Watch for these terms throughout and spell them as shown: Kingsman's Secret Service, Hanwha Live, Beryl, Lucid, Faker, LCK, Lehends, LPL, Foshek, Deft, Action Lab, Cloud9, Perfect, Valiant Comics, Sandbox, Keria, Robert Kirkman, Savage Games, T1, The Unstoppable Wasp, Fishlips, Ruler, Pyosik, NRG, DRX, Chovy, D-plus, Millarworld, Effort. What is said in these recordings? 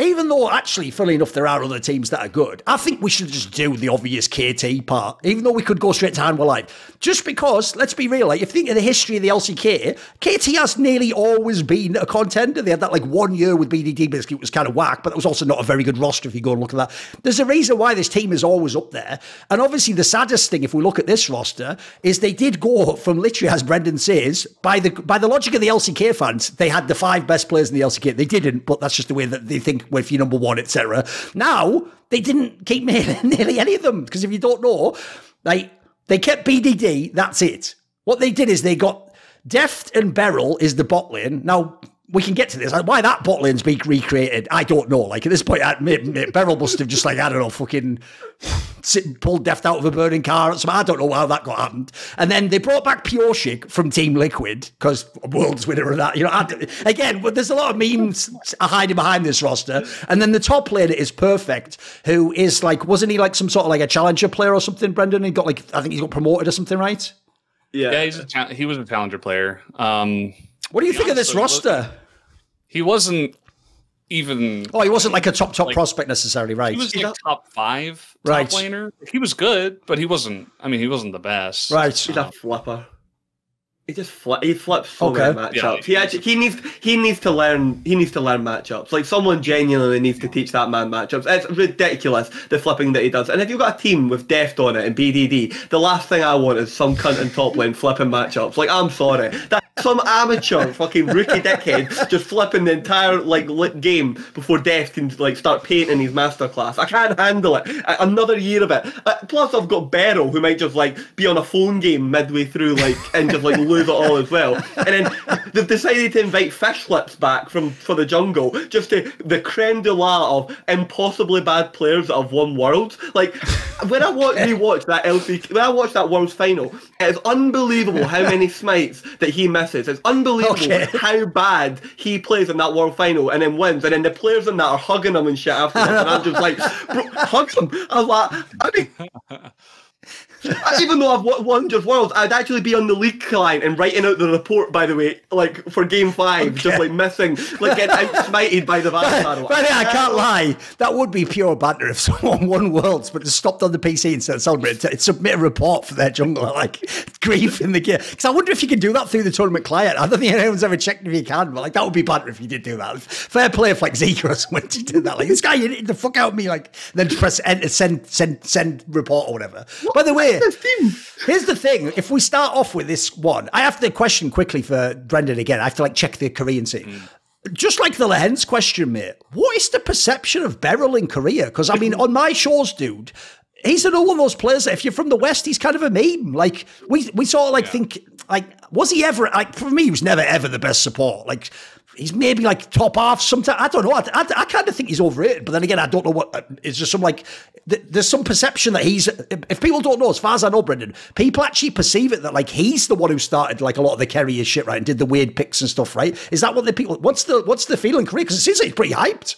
Even though, actually, funnily enough, there are other teams that are good. I think we should just do the obvious KT part, even though we could go straight to Hanwha Live. Just because, let's be real, like, if you think of the history of the LCK, KT has nearly always been a contender. They had that, like, 1 year with BDD, basically, it was kind of whack, but that was also not a very good roster if you go and look at that. There's a reason why this team is always up there. And obviously, the saddest thing, if we look at this roster, is they did go from literally, as Brendan says, by the logic of the LCK fans, they had the 5 best players in the LCK. They didn't, but that's just the way that they think. Well, if you're number one, etc. Now, they didn't keep nearly any of them, because if you don't know, they kept BDD, that's it. What they did is they got Deft and Beryl is the bot lane. Now, we can get to this. Like, why that bot lane's being recreated, I don't know. Like, at this point, Beryl must have just, like, I don't know, fucking pulled Deft out of a burning car or something. I don't know how that got happened. And then they brought back Pyosik from Team Liquid, because world's winner of that. You know, again, but there's a lot of memes hiding behind this roster. And then the top laner is Perfect, who is, like, wasn't he, like, some sort of, like, a challenger player or something, Brendan? He got, like, I think he got promoted or something, right? Yeah, he was a challenger player. What do you think of this roster? He wasn't even... Oh, he wasn't like a top like, prospect necessarily, right? He was like top 5 right. Top laner. He was good, but he wasn't... I mean, he wasn't the best. Right. He's a flipper. He just flips so many matchups. Yeah, he needs to learn matchups. Like, someone genuinely needs to teach that man matchups. It's ridiculous, the flipping that he does. And if you've got a team with Deft on it and BDD, the last thing I want is some cunt in top lane flipping matchups. Like, I'm sorry, that's some amateur fucking rookie dickhead just flipping the entire like game before Deft can like start painting his masterclass. I can't handle it. Another year of it. Plus, I've got Beryl who might just like be on a phone game midway through like and just like lose it all as well, and then they've decided to invite Fishlips back for the jungle, just to the creme de la of impossibly bad players that have won worlds. Like when I rewatch that LCK, when I watch that world's final, it's unbelievable how many smites that he misses. It's unbelievable how bad he plays in that world final and then wins, and then the players in that are hugging him and shit afterwards, and I'm just like, bro, hug him. I was like, I mean. Even though I've won just worlds, I'd actually be on the league client and writing out the report, by the way, like for game 5, just like missing, like getting outsmited by the Vampire. But I can't lie, that would be pure banter if someone won worlds but just stopped on the PC instead of celebrating, submit a report for their jungler, like grief in the gear. Because I wonder if you can do that through the tournament client. I don't think anyone's ever checked if you can, but like that would be banter if you did do that. Fair play if like Zika or someone did that. Like this guy, you need the fuck out of me, like then just press enter, send report or whatever. What? By the way, here's the thing. If we start off with this one, I have to question quickly for Brendan again. I have to like check the Korean scene. Just like the Lehends question, mate, what is the perception of Beryl in Korea? Because I mean, on my shores, dude, he's another one of those players that if you're from the West, he's kind of a meme. Like we sort of like think like, was he ever, like for me, he was never ever the best support. Like he's maybe like top half sometimes. I don't know. I kind of think he's overrated, but then again, I don't know what. It's just some like there's some perception that he's. If people don't know, as far as I know, Brendan, people actually perceive it that like he's the one who started like a lot of the Keria shit, right, and did the weird picks and stuff, right? Is that what the people? What's the feeling, Keria? Because it seems like he's pretty hyped.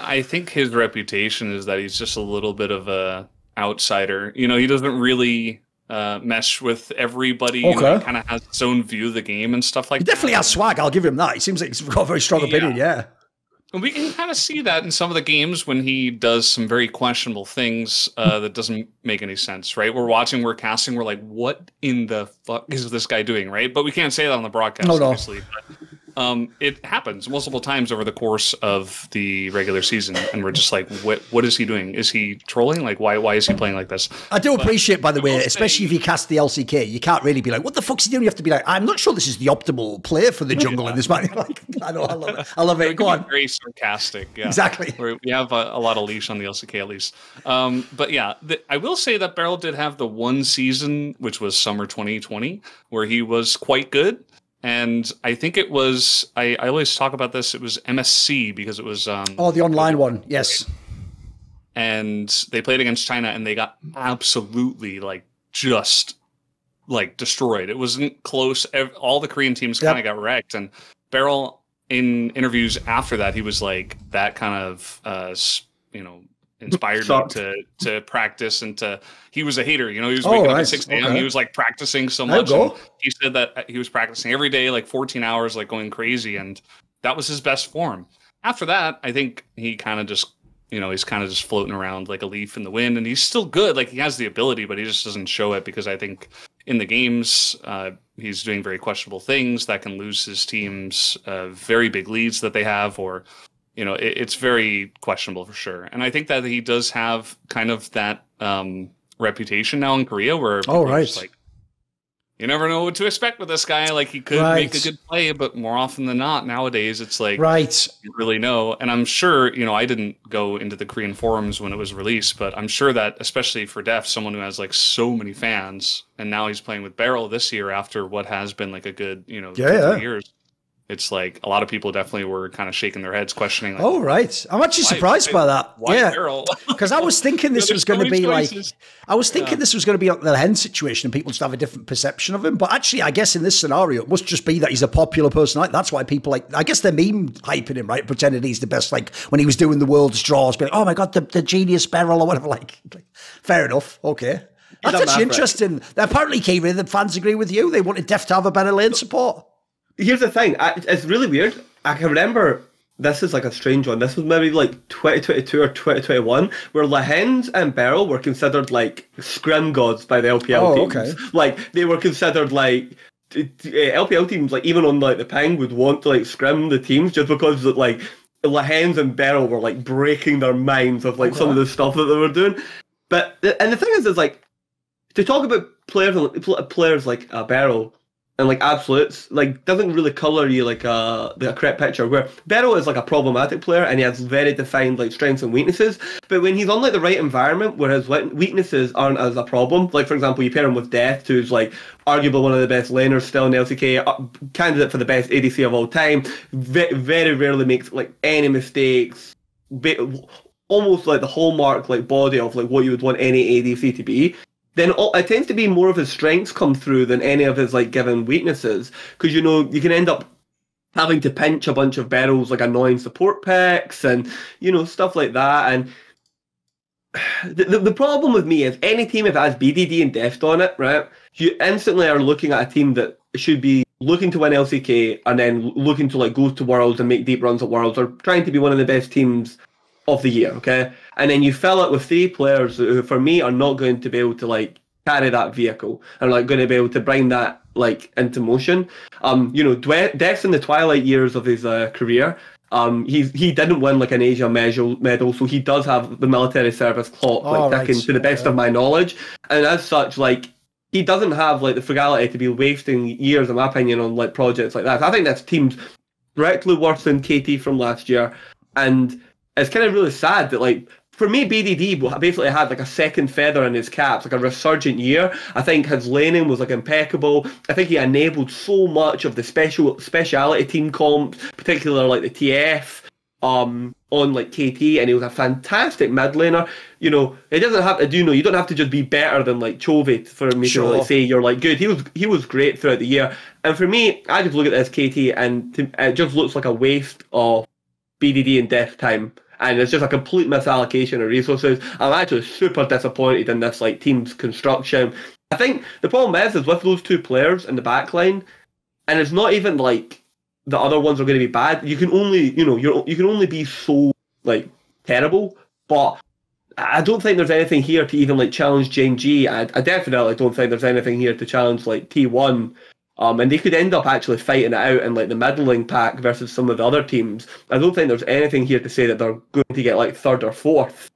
I think his reputation is that he's just a little bit of a outsider. You know, he doesn't really. Mesh with everybody. And kind of has its own view of the game and stuff like that. He definitely has swag, I'll give him that. He seems like he's got a very strong opinion, And we can kind of see that in some of the games when he does some very questionable things that doesn't make any sense, right? We're watching, we're casting, we're like, what in the fuck is this guy doing, right? But we can't say that on the broadcast, obviously. But, it happens multiple times over the course of the regular season, and we're just like, what is he doing? Is he trolling? Like, why is he playing like this? I do appreciate, by the way, especially if you cast the LCK, you can't really be like, what the fuck's he doing? You have to be like, I'm not sure this is the optimal player for the jungle in this match. Like, I know, I love it. I love it. Go on. Very sarcastic. Yeah. Exactly. We have a lot of leash on the LCK, at least. But yeah, I will say that Beryl did have the one season, which was summer 2020, where he was quite good. And I think it was, I always talk about this, it was MSC because it was... the online one, yes. And they played against China and they got absolutely, like, just, like, destroyed. It wasn't close. All the Korean teams kind of got wrecked. And Beryl, in interviews after that, he was like, that kind of, you know... inspired me to practice and to he was a hater, you know, he was waking up at 6 a.m. He was like practicing so much. He said that he was practicing every day, like 14 hours, like going crazy, and that was his best form. after that, I think he kind of just, you know, he's kind of just floating around like a leaf in the wind, and he's still good. Like, he has the ability, but he just doesn't show it because I think in the games, he's doing very questionable things that can lose his teams very big leads that they have, or, you know, it's very questionable for sure. And I think that he does have kind of that reputation now in Korea where people are just like, you never know what to expect with this guy. Like, he could make a good play, but more often than not, nowadays, it's like, you really know. And I'm sure, you know, I didn't go into the Korean forums when it was released, but I'm sure that, especially for Deft, someone who has, like, so many fans, and now he's playing with Beryl this year after what has been, like, a good, you know, 2 years. It's like a lot of people definitely were kind of shaking their heads, questioning. Like, I'm actually surprised by that. Why Beryl? Because I was thinking this was going to be choices. Like, I was thinking this was going to be like the Lehends situation, and people just have a different perception of him. But actually, I guess in this scenario, it must just be that he's a popular personality. That's why people like, I guess they're meme hyping him, right? Pretending he's the best. Like when he was doing the world's draws, being like, oh my God, the genius Beryl or whatever. Like, fair enough. Okay. That's actually interesting. Apparently, Keria, the fans agree with you. They wanted Deft to have a better lane support. Here's the thing, it's really weird. I can remember, this is like a strange one, this was maybe like 2022 or 2021, where Lehends and Beryl were considered like scrim gods by the LPL teams. Like, they were considered like, LPL teams, like even on like the ping, would want to like scrim the teams just because like Lehends and Beryl were like breaking their minds of like some of the stuff that they were doing. But, and the thing is like, to talk about players like Beryl, and like absolutes, like doesn't really colour you like the correct picture. Where Beryl is like a problematic player and he has very defined like strengths and weaknesses. But when he's on like the right environment where his weaknesses aren't as a problem, like for example, you pair him with Deft, who's like arguably one of the best laners still in the LCK, candidate for the best ADC of all time, very rarely makes like any mistakes. Almost like the hallmark like body of like what you would want any ADC to be. Then it tends to be more of his strengths come through than any of his like given weaknesses, because you know you can end up having to pinch a bunch of Beryl's like annoying support picks and you know stuff like that. And the problem with me is any team if it has BDD and Deft on it, right? You instantly are looking at a team that should be looking to win LCK and then looking to like go to Worlds and make deep runs at Worlds, or trying to be one of the best teams of the year, okay? And then you fill it with three players who, for me, are not going to be able to, like, carry that vehicle and, like, going to be able to bring that, like, into motion. You know, Deft's in the twilight years of his career. He didn't win, like, an Asia medal, so he does have the military service clock, like, ticking to the best of my knowledge. And as such, like, he doesn't have, like, the frugality to be wasting years, in my opinion, on, like, projects like that. So I think that's teams directly worse than KT from last year. And it's kind of really sad that, like, for me, BDD basically had like a second feather in his cap, like a resurgent year. I think his laning was like impeccable. I think he enabled so much of the speciality team comps, particularly like the TF on like KT, and he was a fantastic mid laner. You know, it doesn't have to you don't have to just be better than like Chovy for me to like say you're like good. He was great throughout the year, and for me, I just look at this KT and it just looks like a waste of BDD and Deft time. And it's just a complete misallocation of resources. I'm actually super disappointed in this like team's construction. I think the problem is with those two players in the backline, and it's not even like the other ones are going to be bad. You can only you can only be so like terrible. But I don't think there's anything here to even like challenge JNG. I definitely don't think there's anything here to challenge like T1. And they could end up actually fighting it out in like the middling pack versus some of the other teams. I don't think there's anything here to say that they're going to get like third or fourth,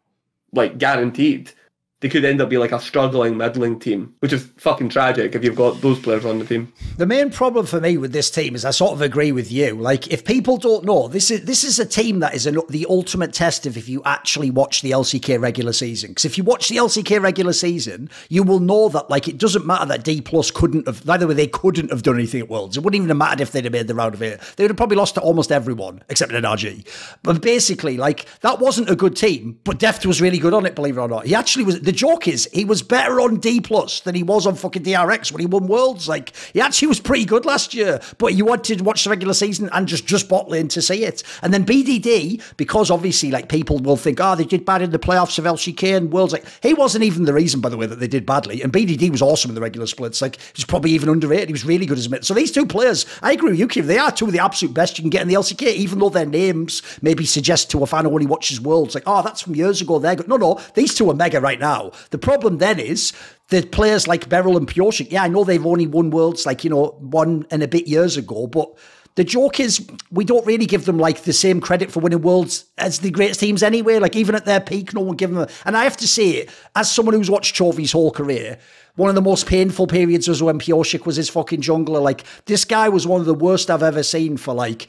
like guaranteed. They could end up being like a struggling middling team, which is fucking tragic if you've got those players on the team. The main problem for me with this team is I sort of agree with you. Like, if people don't know, this is a team that is the ultimate test of if you actually watch the LCK regular season. Because if you watch the LCK regular season, you will know that, like, it doesn't matter that D-plus couldn't have, by the way, they couldn't have done anything at Worlds. It wouldn't even have mattered if they'd have made the round of it. They would have probably lost to almost everyone, except NRG. But basically, like, that wasn't a good team, but Deft was really good on it, believe it or not. He actually was... the joke is he was better on D-plus than he was on fucking DRX when he won Worlds. Like, he actually was pretty good last year, but you wanted to watch the regular season and just bot lane to see it. And then BDD, because obviously, like, people will think, oh, they did bad in the playoffs of LCK and Worlds. Like, he wasn't even the reason, by the way, that they did badly. And BDD was awesome in the regular splits. Like, he was probably even underrated. He was really good as a mid. So these two players, I agree with you, Kev, they are two of the absolute best you can get in the LCK, even though their names maybe suggest to a fan who only watches Worlds, like, oh, that's from years ago. They're good. No, no, these two are mega right now. The problem then is the players like Beryl and Pyosik. Yeah, I know they've only won Worlds, like, you know, 1 and a bit years ago, but the joke is we don't really give them, like, the same credit for winning Worlds as the greatest teams anyway. Like, even at their peak, no one gave them a... And I have to say, as someone who's watched Chovy's whole career, one of the most painful periods was when Pyosik was his fucking jungler. Like, this guy was one of the worst I've ever seen for, like...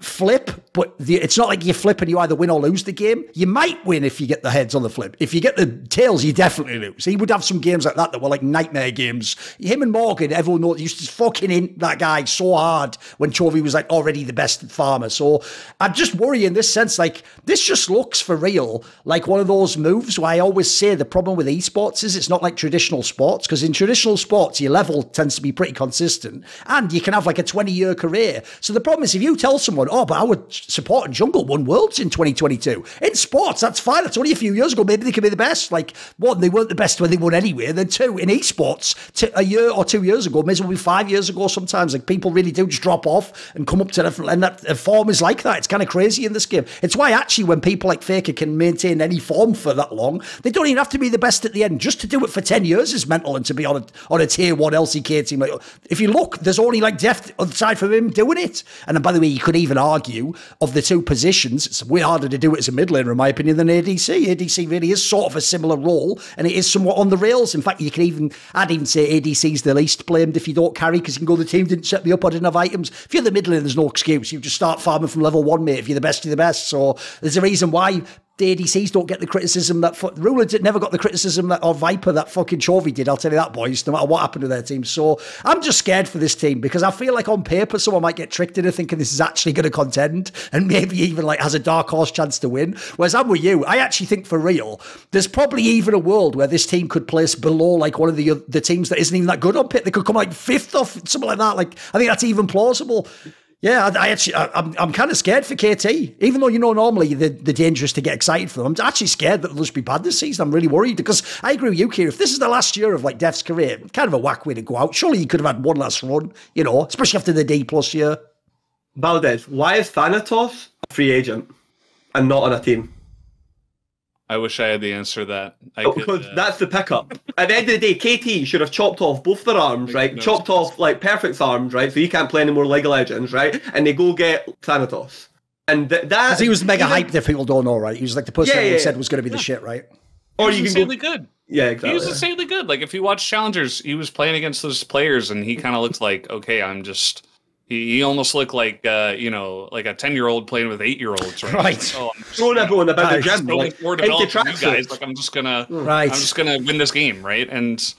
flip, but it's not like you flip and you either win or lose the game. You might win if you get the heads on the flip. If you get the tails, you definitely lose. He would have some games like that that were like nightmare games. Him and Morgan, everyone knows, used to fucking hint that guy so hard when Chovy was like already the best farmer. So I just worry in this sense, like, this just looks for real like one of those moves where I always say the problem with esports is it's not like traditional sports, because in traditional sports your level tends to be pretty consistent and you can have like a 20-year career. So the problem is if you tell someone, oh, but our support and jungle won Worlds in 2022. In sports, that's fine. That's only a few years ago. Maybe they could be the best. Like, one, they weren't the best when they won anyway. Then two, in esports, a year or 2 years ago, maybe it'll be 5 years ago sometimes. Like, people really do just drop off and come up to different, and that form is like that. It's kind of crazy in this game. It's why actually when people like Faker can maintain any form for that long, they don't even have to be the best at the end. Just to do it for 10 years is mental, and to be on a tier one LCK team. Like, if you look, there's only like Deft aside from him doing it. And then, by the way, you could even argue of the two positions, it's way harder to do it as a mid laner, in my opinion, than ADC. ADC really is sort of a similar role, and it is somewhat on the rails. In fact, you can even, I'd even say ADC's the least blamed if you don't carry, because you can go, the team didn't set me up, I didn't have items. If you're the mid laner, there's no excuse. You just start farming from level one, mate. If you're the best, you're the best. So there's a reason why the ADCs don't get the criticism that Ruler never got the criticism that, or Viper, that fucking Chovy did. I'll tell you that, boys, no matter what happened to their team. So I'm just scared for this team, because I feel like on paper someone might get tricked into thinking this is actually going to contend and maybe even like has a dark horse chance to win. Whereas I'm with you, I actually think for real, there's probably even a world where this team could place below like one of the teams that isn't even that good on pit. They could come like fifth off, something like that. Like, I think that's even plausible. Yeah, I'm kind of scared for KT, even though, you know, normally they're dangerous to get excited for them. I'm actually scared that they'll just be bad this season. I'm really worried, because I agree with you, Keria. If this is the last year of, like, Deft's career, kind of a whack way to go out. Surely you could have had one last run, you know, especially after the D-plus year. Valdez, why is Xanatos a free agent and not on a team? I wish I had the answer to that. Because that's the pickup. At the end of the day, KT should have chopped off both their arms, right? No, chopped off, like, Perfect's arms, right? So he can't play any more League of Legends, right? And they go get Xanatos. And that... Because he was mega hyped, if people don't know, right? He was, like, the person who said was going to be the shit, right? Or you can go... good. Yeah, exactly. He was insanely good. Like, if you watch Challengers, he was playing against those players, and he kind of looked like, okay, I'm just... He almost looked like, you know, like a 10-year-old playing with 8-year-olds, right? Right. Oh, I'm throwing everyone about the gym, like, more developed than you guys. Like, I'm just gonna win this game, right? And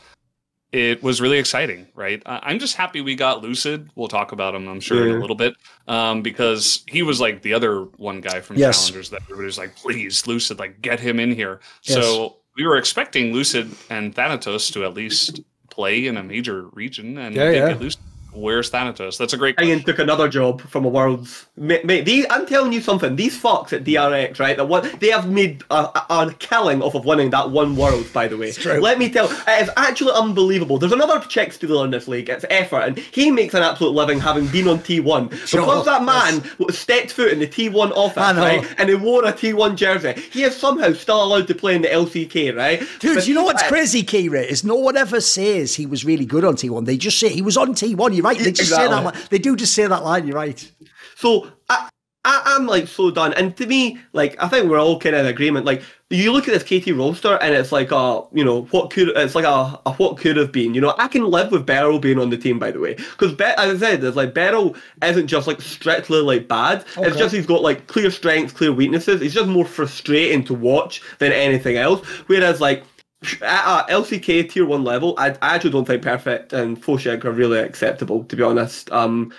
it was really exciting, right? I'm just happy we got Lucid. We'll talk about him, I'm sure, in a little bit, because he was like the other one guy from Challengers that everybody was like, please, Lucid, like, get him in here. Yes. So we were expecting Lucid and Xanatos to at least play in a major region, and they get Lucid. Where's Xanatos? That's a great question. Ryan took another job from a Worlds. Mate, I'm telling you something. These fucks at DRX, right? They have made a killing off of winning that one World, by the way. It's true. Let me tell you, it's actually unbelievable. There's another Czech stealer in this league. It's Effort, and he makes an absolute living having been on T1. Because that man stepped foot in the T1 office, right? And he wore a T1 jersey. He is somehow still allowed to play in the LCK, right? Dude, but you know what's crazy, Keira? Is no one ever says he was really good on T1. They just say he was on T1. You're right. They just say that line. They do just say that line. You're right. So I'm like so done. And to me, like, I think we're all kind of in agreement. Like, you look at this KT roster, and it's like a, you know, what could, it's like a what could have been. You know, I can live with Beryl being on the team, by the way, because as I said, it's like Beryl isn't just like strictly like bad. Okay. It's just he's got like clear strengths, clear weaknesses. It's just more frustrating to watch than anything else. Whereas like, at LCK tier 1 level, I actually don't think Perfect and Foshek are really acceptable, to be honest. And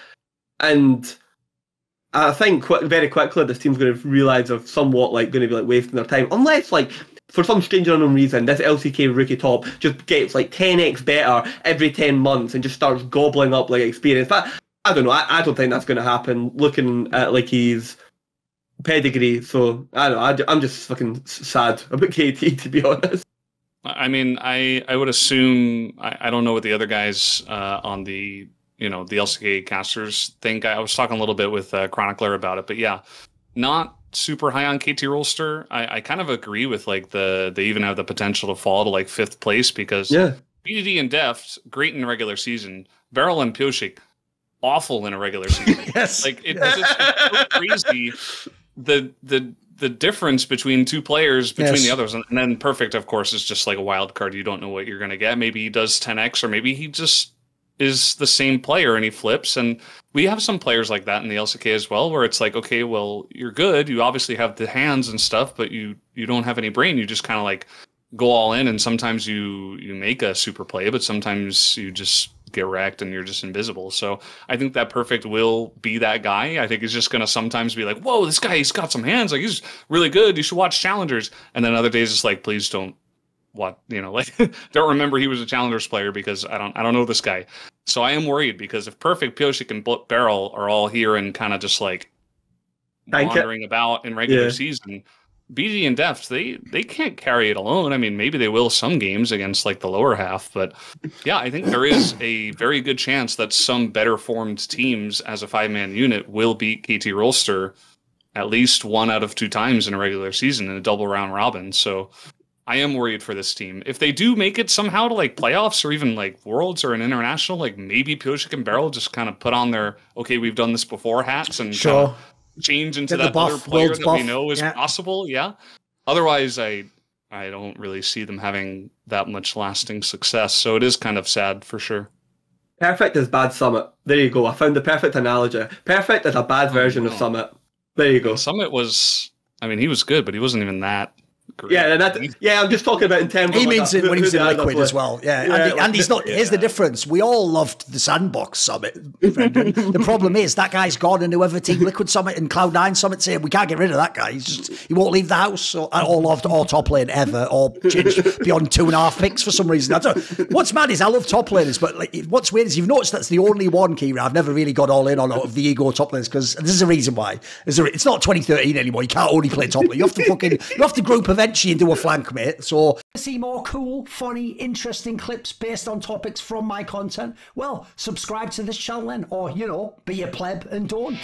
I think very quickly this team's going to realise they're somewhat like going to be like wasting their time, unless like for some strange unknown reason, this LCK rookie top just gets like 10x better every 10 months and just starts gobbling up like experience. That, I don't know, I don't think that's going to happen looking at like his pedigree. So I don't know, I'm just fucking sad about KT, to be honest. I mean, I would assume, I don't know what the other guys on the, you know, the LCK casters think. I was talking a little bit with Chronicler about it, but yeah, not super high on KT roster. I kind of agree with like they even have the potential to fall to like 5th place because yeah. BDD and Deft, great in regular season. Beryl and Pyosik, awful in a regular season. Yes. Like it's so crazy. The difference between two players between yes. the others, and then Perfect, of course, is just like a wild card. You don't know what you're going to get. Maybe he does 10x, or maybe he just is the same player and he flips. And we have some players like that in the LCK as well, where it's like, okay, well, you're good. You obviously have the hands and stuff, but you don't have any brain. You just kind of like go all in, and sometimes you make a super play, but sometimes you just get wrecked and you're just invisible. So I think that Perfect will be that guy. I think he's just going to sometimes be like, whoa, this guy, he's got some hands. Like, he's really good. You should watch Challengers. And then other days it's like, please don't watch, you know, like don't remember he was a Challengers player because I don't know this guy. So I am worried because if Perfect, Pyosik and Beryl are all here and kind of just like wandering about in regular yeah. season, BG and Deft, they can't carry it alone. I mean, maybe they will some games against like the lower half, but yeah, I think there is a very good chance that some better formed teams as a 5-man unit will beat KT Rolster at least 1 out of 2 times in a regular season in a double round robin. So I am worried for this team. If they do make it somehow to like playoffs or even like Worlds or an international, like maybe Pyosik and Beryl just kind of put on their, okay, we've done this before hats and sure. Kind of change into that buff, other player that buff. We know is yeah. possible, yeah. Otherwise, I don't really see them having that much lasting success, so it is kind of sad for sure. Perfect is bad Summit. There you go. I found the perfect analogy. Perfect is a bad version of Summit. There you go. Summit was, I mean, he was good, but he wasn't even that great. Yeah, and I'm just talking about in terms of... He means it when he's in Liquid as well, yeah. Yeah, and he's not... Yeah. Here's the difference. We all loved the Sandbox Summit, Brendan. The problem is that guy's gone, and whoever Team Liquid Summit and Cloud9 Summit say, we can't get rid of that guy. He won't leave the house. Or loved all top lane ever, or changed beyond 2.5 picks for some reason. I don't, what's mad is I love top laners, but like, what's weird is you've noticed that's the only one, Keira, I've never really got all in on of the ego top laners, because there's a reason why. It's not 2013 anymore. You can't only play top lane. You have to fucking... You have to group of eventually do a flank, mate. So see more cool, funny, interesting clips based on topics from my content? Well, subscribe to this channel then, or, you know, be a pleb and don't.